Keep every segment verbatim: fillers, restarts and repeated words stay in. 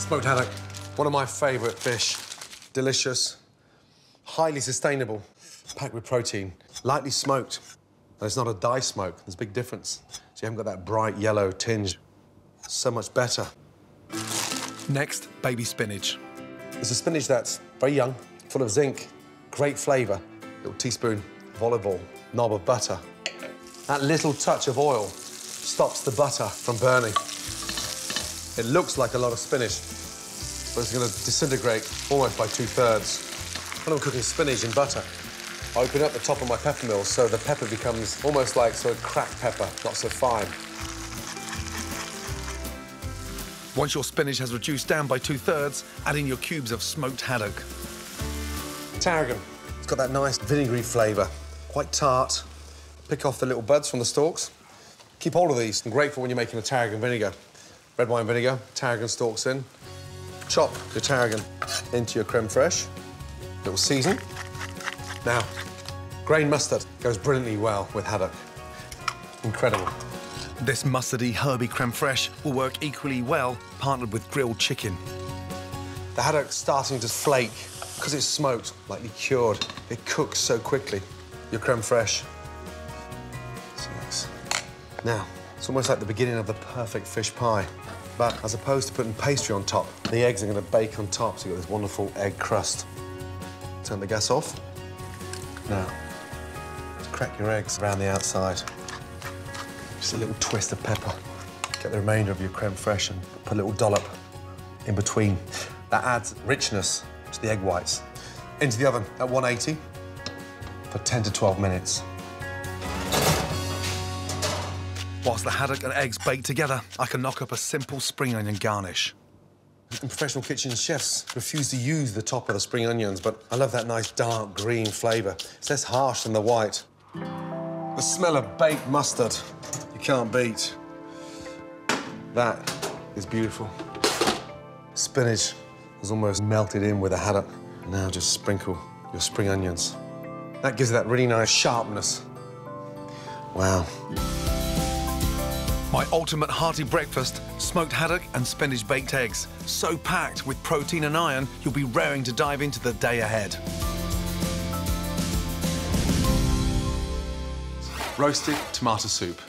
Smoked haddock, one of my favourite fish. Delicious, highly sustainable, packed with protein, lightly smoked. And it's not a dye smoke, there's a big difference. So you haven't got that bright yellow tinge. So much better. Next, baby spinach. It's a spinach that's very young, full of zinc, great flavour. Little teaspoon of olive oil, knob of butter. That little touch of oil stops the butter from burning. It looks like a lot of spinach, but it's going to disintegrate almost by two-thirds. When I'm cooking spinach in butter, I open up the top of my pepper mill so the pepper becomes almost like sort of cracked pepper, not so fine. Once your spinach has reduced down by two-thirds, add in your cubes of smoked haddock. Tarragon. It's got that nice vinegary flavour, quite tart. Pick off the little buds from the stalks. Keep hold of these. I'm grateful when you're making a tarragon vinegar. Red wine vinegar, tarragon stalks in. Chop your tarragon into your creme fraiche. Little season. Now, grain mustard goes brilliantly well with haddock. Incredible. This mustardy, herby creme fraiche will work equally well, partnered with grilled chicken. The haddock's starting to flake. Because it's smoked, lightly cured, it cooks so quickly. Your creme fraiche. Now, it's almost like the beginning of the perfect fish pie. But as opposed to putting pastry on top, the eggs are going to bake on top, so you've got this wonderful egg crust. Turn the gas off. Now, crack your eggs around the outside. Just a little twist of pepper. Get the remainder of your creme fraiche and put a little dollop in between. That adds richness to the egg whites. Into the oven at one eighty for ten to twelve minutes. Whilst the haddock and eggs bake together, I can knock up a simple spring onion garnish. Professional kitchen chefs refuse to use the top of the spring onions, but I love that nice dark green flavour. It's less harsh than the white. The smell of baked mustard, you can't beat. That is beautiful. Spinach has almost melted in with the haddock. Now just sprinkle your spring onions. That gives it that really nice sharpness. Wow. My ultimate hearty breakfast, smoked haddock and spinach baked eggs. So packed with protein and iron, you'll be raring to dive into the day ahead. Roasted tomato soup.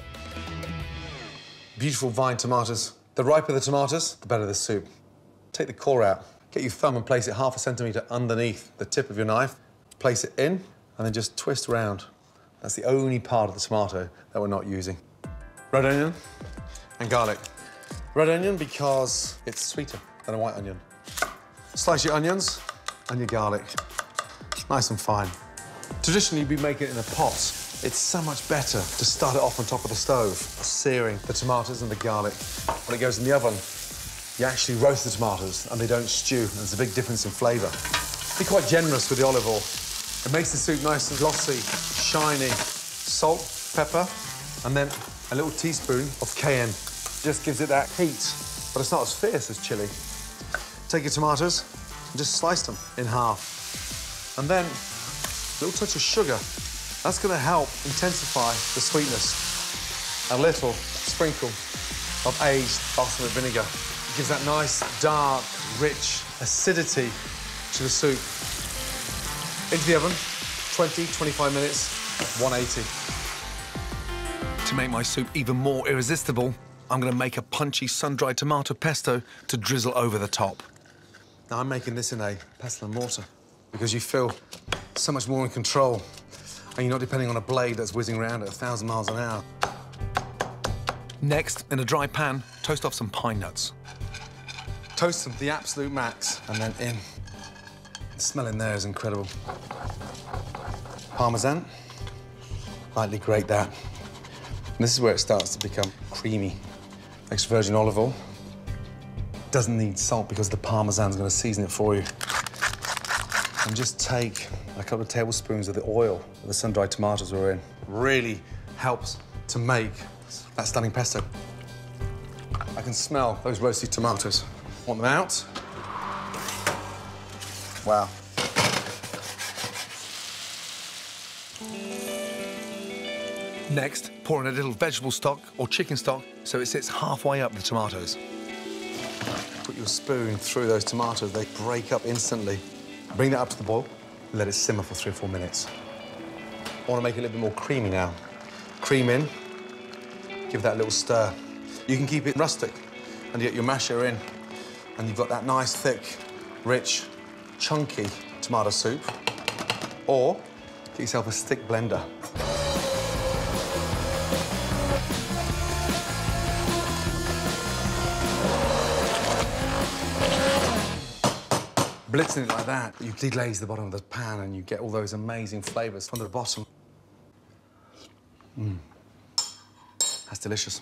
Beautiful vine tomatoes. The riper the tomatoes, the better the soup. Take the core out. Get your thumb and place it half a centimetre underneath the tip of your knife. Place it in and then just twist round. That's the only part of the tomato that we're not using. Red onion and garlic. Red onion because it's sweeter than a white onion. Slice your onions and your garlic. Nice and fine. Traditionally, you'd be making it in a pot. It's so much better to start it off on top of the stove, searing the tomatoes and the garlic. When it goes in the oven, you actually roast the tomatoes and they don't stew, and there's a big difference in flavour. Be quite generous with the olive oil. It makes the soup nice and glossy, shiny. Salt, pepper, and then a little teaspoon of cayenne. Just gives it that heat, but it's not as fierce as chilli. Take your tomatoes and just slice them in half. And then a little touch of sugar. That's going to help intensify the sweetness. A little sprinkle of aged balsamic vinegar. It gives that nice, dark, rich acidity to the soup. Into the oven, twenty, twenty-five minutes, one eighty. To make my soup even more irresistible, I'm going to make a punchy sun-dried tomato pesto to drizzle over the top. Now, I'm making this in a pestle and mortar because you feel so much more in control and you're not depending on a blade that's whizzing around at a thousand miles an hour. Next, in a dry pan, toast off some pine nuts. Toast them to the absolute max and then in. The smell in there is incredible. Parmesan. Lightly grate that. And this is where it starts to become creamy. Extra virgin olive oil. Doesn't need salt because the parmesan's going to season it for you. And just take a couple of tablespoons of the oil that the sun-dried tomatoes were in. Really helps to make that stunning pesto. I can smell those roasted tomatoes. Want them out? Wow. Next, pour in a little vegetable stock or chicken stock so it sits halfway up the tomatoes. Put your spoon through those tomatoes. They break up instantly. Bring that up to the boil. Let it simmer for three or four minutes. I want to make it a little bit more creamy now. Cream in. Give that a little stir. You can keep it rustic and you get your masher in. And you've got that nice, thick, rich, chunky tomato soup. Or get yourself a stick blender. Blitzing it like that, you deglaze the bottom of the pan and you get all those amazing flavours from the bottom. Mmm. That's delicious.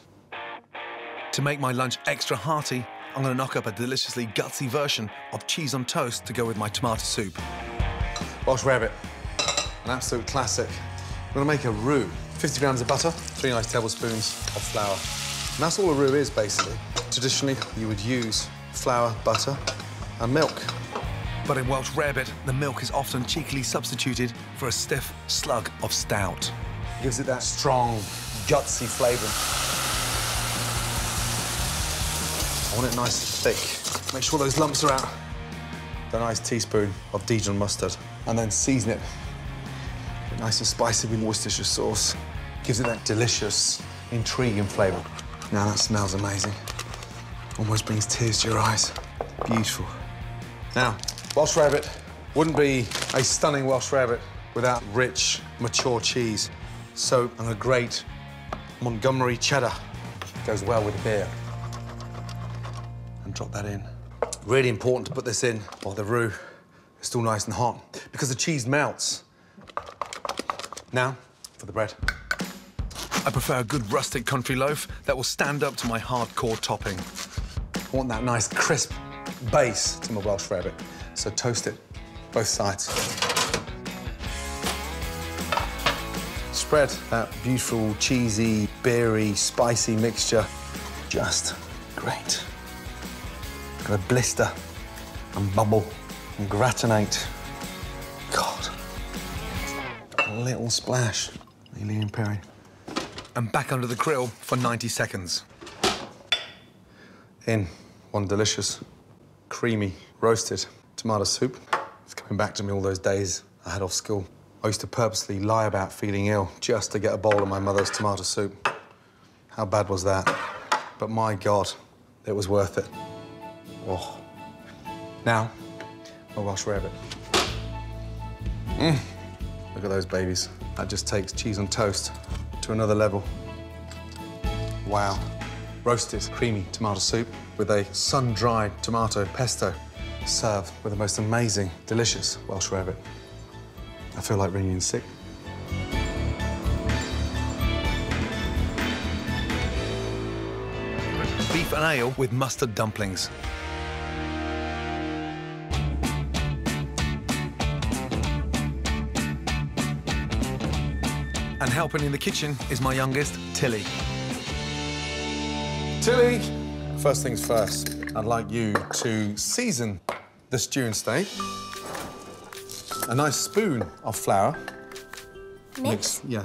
To make my lunch extra hearty, I'm going to knock up a deliciously gutsy version of cheese on toast to go with my tomato soup. Welsh rarebit, an absolute classic. I'm going to make a roux. fifty grams of butter, three nice tablespoons of flour. And that's all a roux is, basically. Traditionally, you would use flour, butter and milk. But in Welsh rarebit, the milk is often cheekily substituted for a stiff slug of stout. It gives it that strong, gutsy flavour. I want it nice and thick. Make sure those lumps are out. A nice teaspoon of Dijon mustard. And then season it. Nice and spicy with Worcestershire sauce. Gives it that delicious, intriguing flavour. Now that smells amazing. Almost brings tears to your eyes. Beautiful. Now, Welsh rarebit wouldn't be a stunning Welsh rarebit without rich, mature cheese. So, and a great Montgomery cheddar goes well with beer. And drop that in. Really important to put this in while the roux is still nice and hot because the cheese melts. Now, for the bread. I prefer a good rustic country loaf that will stand up to my hardcore topping. I want that nice, crisp base to my Welsh rarebit, so toast it both sides. Spread that beautiful, cheesy, beery, spicy mixture. Just great. Gonna blister and bubble and gratinate. God. A little splash. Eileen and Perry. And back under the grill for ninety seconds. In one delicious, creamy, roasted tomato soup. It's coming back to me all those days I had off school. I used to purposely lie about feeling ill just to get a bowl of my mother's tomato soup. How bad was that? But my God, it was worth it. Oh. Now, my Welsh rarebit. Mm. Look at those babies. That just takes cheese on toast to another level. Wow. Roasted creamy tomato soup with a sun-dried tomato pesto served with the most amazing, delicious Welsh rarebit. I feel like ringing in sick. Beef and ale with mustard dumplings. And helping in the kitchen is my youngest, Tilly. Tilly, first things first, I'd like you to season the stew and steak. A nice spoon of flour. Mix? Mix? Yeah.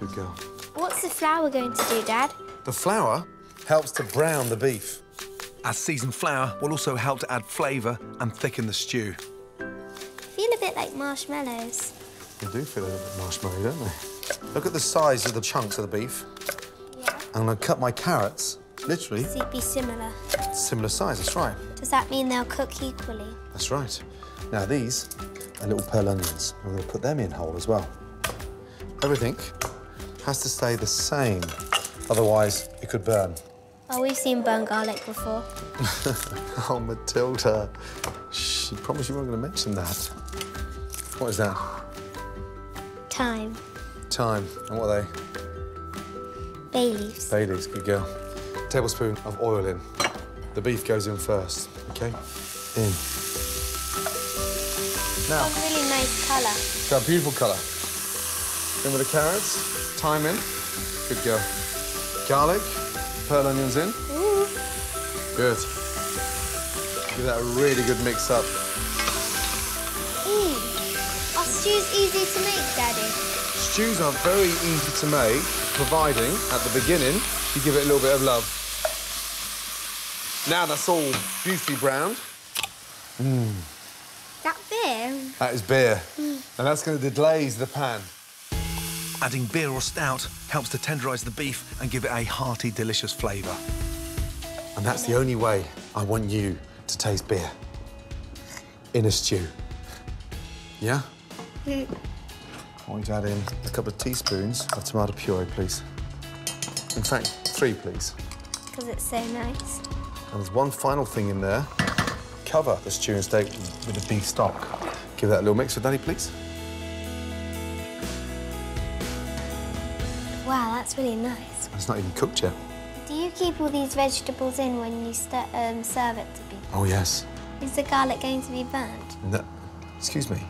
Good girl. What's the flour going to do, Dad? The flour helps to brown the beef. Our seasoned flour will also help to add flavour and thicken the stew. Feel a bit like marshmallows. They do feel a little bit marshmallow, don't they? Look at the size of the chunks of the beef. Yeah. I'm going to cut my carrots, literally. So it'd be similar. Similar size, that's right. Does that mean they'll cook equally? That's right. Now, these are little pearl onions. I'm going to put them in whole as well. Everything has to stay the same, otherwise it could burn. Oh, we've seen burn garlic before. Oh, Matilda. Shh, I promised you weren't going to mention that. What is that? Thyme. Thyme. And what are they? Bay leaves. Bay leaves, good girl. A tablespoon of oil in. The beef goes in first, OK? In. Now, a really nice colour. It's got a beautiful colour. In with the carrots, thyme in. Good girl. Garlic, pearl onions in. Ooh. Good. Give that a really good mix up. Mm. Are stews easy to make, Daddy? Stews are very easy to make, providing at the beginning you give it a little bit of love. Now that's all beautifully browned. Mm. That beer? That is beer. Mm. And that's going to deglaze the pan. Adding beer or stout helps to tenderise the beef and give it a hearty, delicious flavour. And that's the only way I want you to taste beer. In a stew. Yeah? Mm. I want you to add in a couple of teaspoons of tomato puree, please. In fact, three, please. Because it's so nice. And there's one final thing in there. Cover the stew and steak with the beef stock. Give that a little mix with Daddy, please. Wow, that's really nice. It's not even cooked yet. Do you keep all these vegetables in when you um, serve it to people? Oh, yes. Is the garlic going to be burnt? No. Excuse me.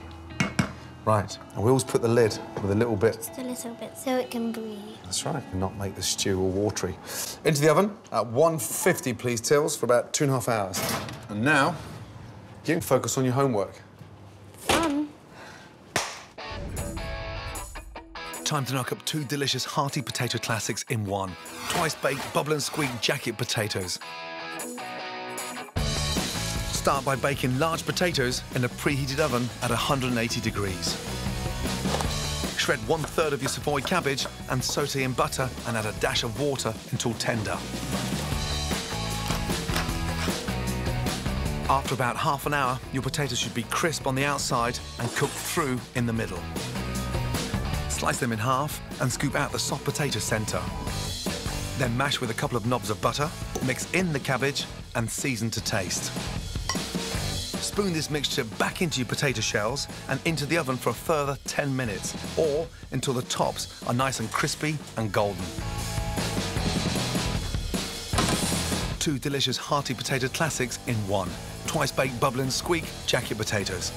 Right, and we always put the lid with a little bit. Just a little bit, so it can breathe. That's right, and not make the stew all watery. Into the oven at one fifty, please, Tills, for about two and a half hours. And now, you can focus on your homework. Fun. Time to knock up two delicious, hearty potato classics in one. Twice-baked, bubble and squeak jacket potatoes. Start by baking large potatoes in a preheated oven at one hundred and eighty degrees. Shred one-third of your Savoy cabbage and sauté in butter and add a dash of water until tender. After about half an hour, your potatoes should be crisp on the outside and cooked through in the middle. Slice them in half and scoop out the soft potato centre. Then mash with a couple of knobs of butter, mix in the cabbage and season to taste. Spoon this mixture back into your potato shells and into the oven for a further ten minutes, or until the tops are nice and crispy and golden. Two delicious hearty potato classics in one. Twice-baked bubble and squeak jacket potatoes.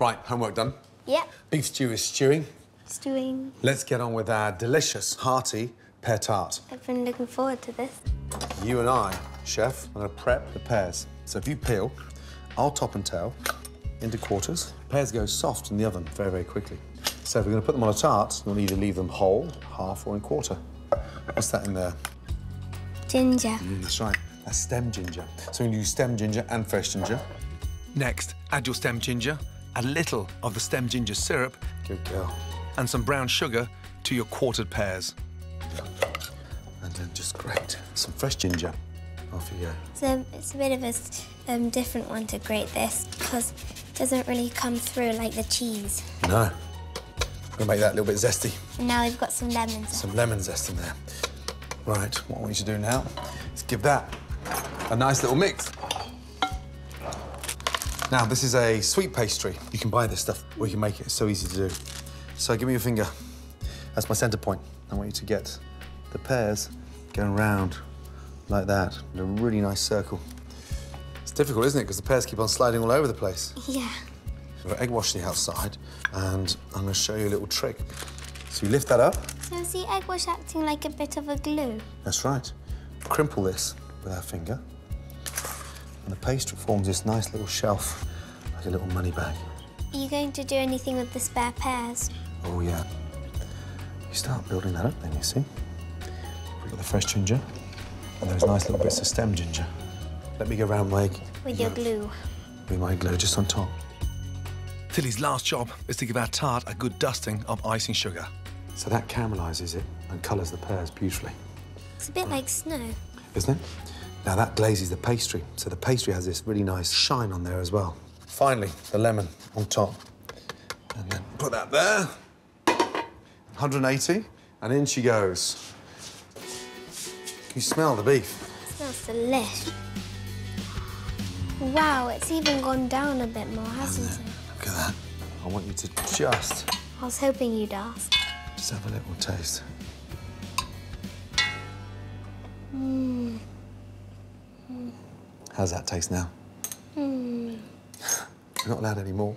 Right, homework done? Yep. Beef stew is stewing. Stewing. Let's get on with our delicious, hearty pear tart. I've been looking forward to this. You and I, Chef, are going to prep the pears. So if you peel, I'll top and tail into quarters. Pears go soft in the oven very, very quickly. So if we're going to put them on a tart, we'll either leave them whole, half, or in quarter. What's that in there? Ginger. Mm, that's right. That's stem ginger. So we'll use stem ginger and fresh ginger. Next, add your stem ginger, a little of the stem ginger syrup. Good girl. And some brown sugar to your quartered pears. And then just grate some fresh ginger. Off you go. So it's a bit of a um, different one to grate this, because it doesn't really come through like the cheese. No. We're going to make that a little bit zesty. And now we've got some lemon zest. Some lemon zest in there. Right, what I want you to do now is give that a nice little mix. Now, this is a sweet pastry. You can buy this stuff, or you can make it. It's so easy to do. So give me your finger. That's my centre point. I want you to get the pears going round like that, in a really nice circle. It's difficult, isn't it? Because the pears keep on sliding all over the place. Yeah. We've got egg wash on the outside, and I'm going to show you a little trick. So you lift that up. So is the egg wash acting like a bit of a glue? That's right. Crimple this with our finger, and the pastry forms this nice little shelf, like a little money bag. Are you going to do anything with the spare pears? Oh, yeah. You start building that up then, you see. We've got the fresh ginger. And those nice little bits of stem ginger. Let me go round my... With your glue. With my glue just on top. Tilly's last job is to give our tart a good dusting of icing sugar. So that caramelises it and colours the pears beautifully. It's a bit mm. like snow. Isn't it? Now that glazes the pastry, so the pastry has this really nice shine on there as well. Finally, the lemon on top. And then put that there. one hundred and eighty, and in she goes. You smell the beef. It smells delicious. Wow, it's even gone down a bit more, hasn't it? Look at that. I want you to just... I was hoping you'd ask. Just have a little taste. Mm. Mm. How's that taste now? Mm. You're not allowed any more.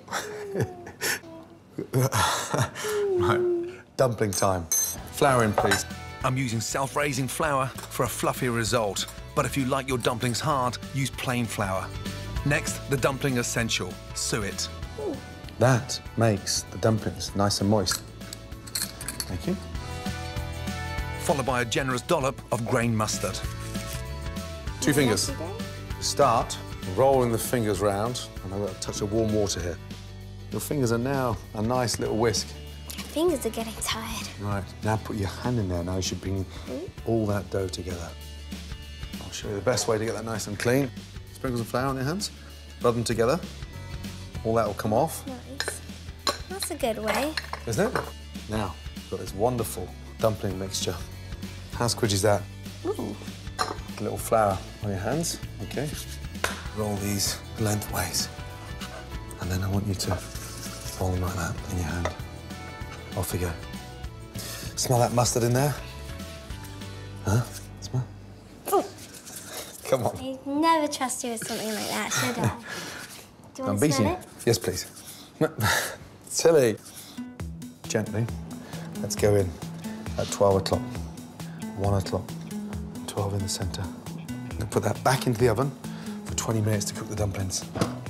Right, dumpling time. Flour in, please. I'm using self-raising flour for a fluffy result, but if you like your dumplings hard, use plain flour. Next, the dumpling essential, suet. Ooh. That makes the dumplings nice and moist. Thank you. Followed by a generous dollop of grain mustard. Two fingers. Start rolling the fingers round. And I've got a touch of warm water here. Your fingers are now a nice little whisk. My fingers are getting tired. Right, now put your hand in there. Now you should bring all that dough together. I'll show you the best way to get that nice and clean. Sprinkle some flour on your hands. Rub them together. All that will come off. Nice. That's a good way. Isn't it? Now, we've got this wonderful dumpling mixture. How squidgy is that? Ooh. A little flour on your hands, OK? Roll these lengthways. And then I want you to roll them like that in your hand. Off we go. Smell that mustard in there? Huh? Smell? Ooh. Come on. I'd never trust you with something like that, should I? Do you want I'm to smell it? Yes, please. Silly. Gently. Let's go in at twelve o'clock. one o'clock. twelve in the centre. Then put that back into the oven for twenty minutes to cook the dumplings.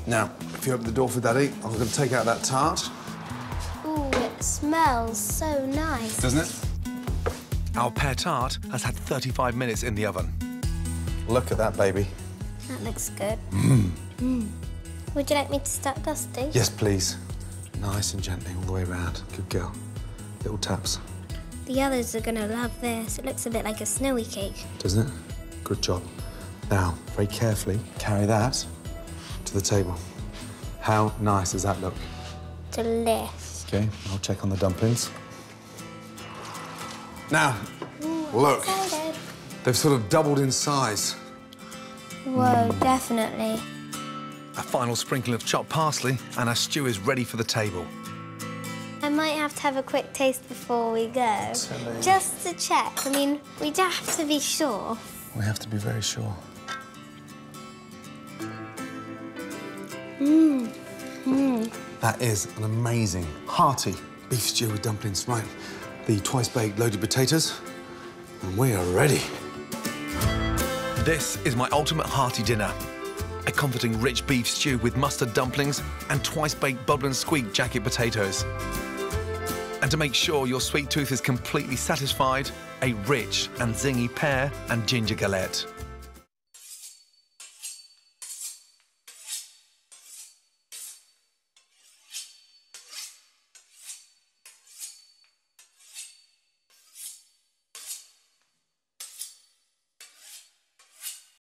Now, if you open the door for Daddy, I'm going to take out that tart. Ooh, it smells so nice. Doesn't it? Our pear tart has had thirty-five minutes in the oven. Look at that, baby. That looks good. Mm. Mm. Would you like me to start dusting? Yes, please. Nice and gently all the way around. Good girl. Little taps. The others are going to love this. It looks a bit like a snowy cake. Doesn't it? Good job. Now, very carefully carry that to the table. How nice does that look? Delicious. OK, I'll check on the dumplings. Now, Ooh, look. Excited. They've sort of doubled in size. Whoa, mm. definitely. A final sprinkling of chopped parsley and our stew is ready for the table. I might have to have a quick taste before we go, Silly. just to check. I mean, we do have to be sure. We have to be very sure. Mmm. Mmm. That is an amazing, hearty beef stew with dumplings. Right, the twice-baked loaded potatoes, and we are ready. This is my ultimate hearty dinner. A comforting rich beef stew with mustard dumplings and twice-baked bubbling squeak jacket potatoes. And to make sure your sweet tooth is completely satisfied, a rich and zingy pear and ginger galette.